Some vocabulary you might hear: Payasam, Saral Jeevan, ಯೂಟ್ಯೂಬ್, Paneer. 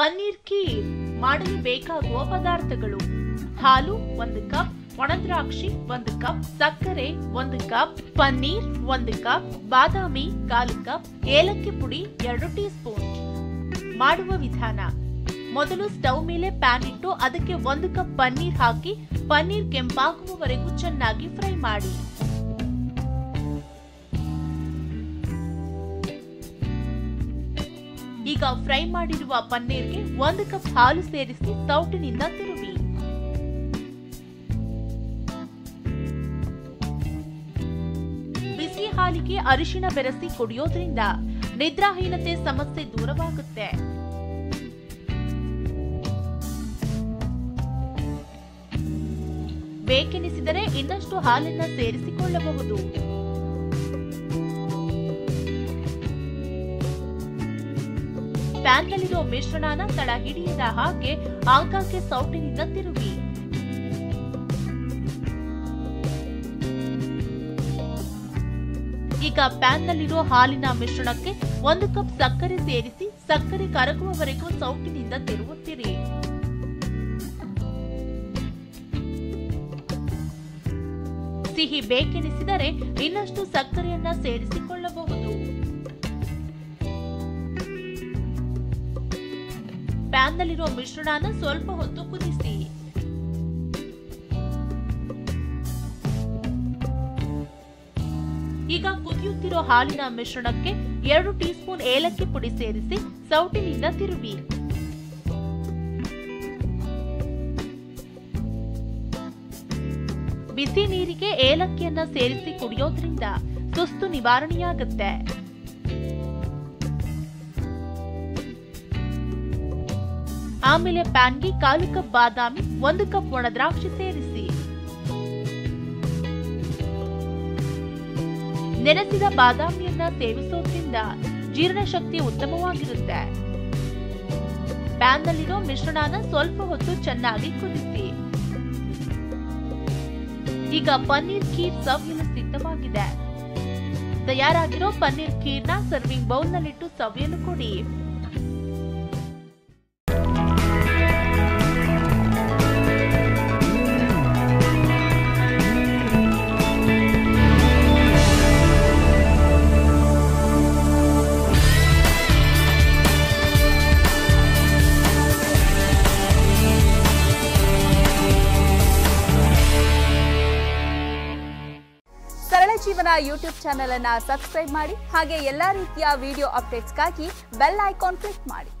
ಪನ್ನೀರ್ ಖೀರ್ ಮಾಡಲು ಬೇಕಾಗುವ ಪದಾರ್ಥಗಳು: ಹಾಲು 1 ಕಪ್, ಒಣದ್ರಾಕ್ಷಿ 1 ಕಪ್, ಸಕ್ಕರೆ 1 ಕಪ್, ಪನ್ನೀರ್ 1 ಕಪ್, ಬಾದಾಮಿ 1/4 ಕಪ್, ಏಲಕ್ಕಿ ಪುಡಿ 2 ಟೀಸ್ಪೂನ್. ಮಾಡುವ ವಿಧಾನ: ಮೊದಲು ಸ್ಟವ್ ಮೇಲೆ ಪ್ಯಾನ್ ಇಟ್ಟು ಅದಕ್ಕೆ 1 ಕಪ್ ಪನ್ನೀರ್ ಹಾಕಿ ಪನ್ನೀರ್ ಕೆಂಪಾಗುವವರೆಗೂ ಚೆನ್ನಾಗಿ ಫ್ರೈ ಮಾಡಿ. ಈಗ ಫ್ರೈ ಮಾಡಿರುವ ಪನ್ನೀರ್ಗೆ 1 ಕಪ್ ಹಾಲು ಸೇರಿಸಿ ತೌಟಿನಿಂದ ತಿರುವಿ. ಬಿಸಿ ಹಾಲಿಗೆ ಅರಿಶಿನ ಬೆರೆಸಿ ಕುಡಿಯೋದ್ರಿಂದ ನಿದ್ರಾಹೀನತೆ ಸಮಸ್ಯೆ ದೂರವಾಗುತ್ತೆ. ಬೇಕೆನಿಸಿದರೆ ಇನ್ನಷ್ಟು ಹಾಲನ್ನ ಸೇರಿಸಿಕೊಳ್ಳಬಹುದು. ಪ್ಯಾನ್ನಲ್ಲಿರೋ ಮಿಶ್ರಣನ ತಳ ಹಿಡಿಯದ ಹಾಗೆ ಆಗಾಗ್ಗೆ ಸೌಟಿನಿಂದ ತಿರುಗಿ. ಈಗ ಪ್ಯಾನ್ನಲ್ಲಿರೋ ಹಾಲಿನ ಮಿಶ್ರಣಕ್ಕೆ 1 ಕಪ್ ಸಕ್ಕರೆ ಸೇರಿಸಿ ಸಕ್ಕರೆ ಕರಗುವವರೆಗೂ ಸೌಟಿನಿಂದ ತಿರುಗುತ್ತಿರಿ. ಸಿಹಿ ಬೇಕೆನಿಸಿದರೆ ಇನ್ನಷ್ಟು ಸಕ್ಕರೆಯನ್ನ ಸೇರಿಸಿಕೊಳ್ಳಬಹುದು. ಪ್ಯಾನ್ನಲ್ಲಿರುವ ಮಿಶ್ರಣನ ಸ್ವಲ್ಪ ಹೊತ್ತು ಕುದಿಸಿ. ಈಗ ಕುದಿಯುತ್ತಿರೋ ಹಾಲಿನ ಮಿಶ್ರಣಕ್ಕೆ 2 ಟೀಸ್ಪೂನ್ ಏಲಕ್ಕಿ ಪುಡಿ ಸೇರಿಸಿ ಸೌಟಿನಿಂದ ತಿರುವಿ. ಬಿಸಿ ನೀರಿಗೆ ಏಲಕ್ಕಿಯನ್ನ ಸೇರಿಸಿ ಕುಡಿಯೋದ್ರಿಂದ ಸುಸ್ತು ನಿವಾರಣೆಯಾಗುತ್ತೆ. ಆಮೇಲೆ ಪ್ಯಾನ್ಗೆ 1/4 ಕಪ್ ಬಾದಾಮಿ, 1 ಕಪ್ ಒಣದ್ರಾಕ್ಷಿ ಸೇರಿಸಿ ನೆನೆಸಿದ ಬಾದಾಮಿಯನ್ನ ಸೇವಿಸೋದ್ರಿಂದ ಜೀರ್ಣಶಕ್ತಿ ಉತ್ತಮವಾಗಿರುತ್ತೆ. ಪ್ಯಾನ್ನಲ್ಲಿರೋ ಮಿಶ್ರಣನ ಸ್ವಲ್ಪ ಹೊತ್ತು ಚೆನ್ನಾಗಿ ಕುದಿಸಿ. ಈಗ ಪನ್ನೀರ್ ಖೀರ್ ಸವಿಯಲು ಸಿದ್ಧವಾಗಿದೆ. ತಯಾರಾಗಿರೋ ಪನ್ನೀರ್ ಖೀರ್ನ ಸರ್ವಿಂಗ್ ಬೌಲ್ನಲ್ಲಿಟ್ಟು ಸವಿಯಲು ಕೊಡಿ. ಜೀವನ ಯೂಟ್ಯೂಬ್ ಚಾನೆಲ್ ಅನ್ನ ಸಬ್ಸ್ಕ್ರೈಬ್ ಮಾಡಿ, ಹಾಗೆ ಎಲ್ಲಾ ರೀತಿಯ ವಿಡಿಯೋ ಅಪ್ಡೇಟ್ಸ್ಗಾಗಿ ಬೆಲ್ ಐಕಾನ್ ಕ್ಲಿಕ್ ಮಾಡಿ.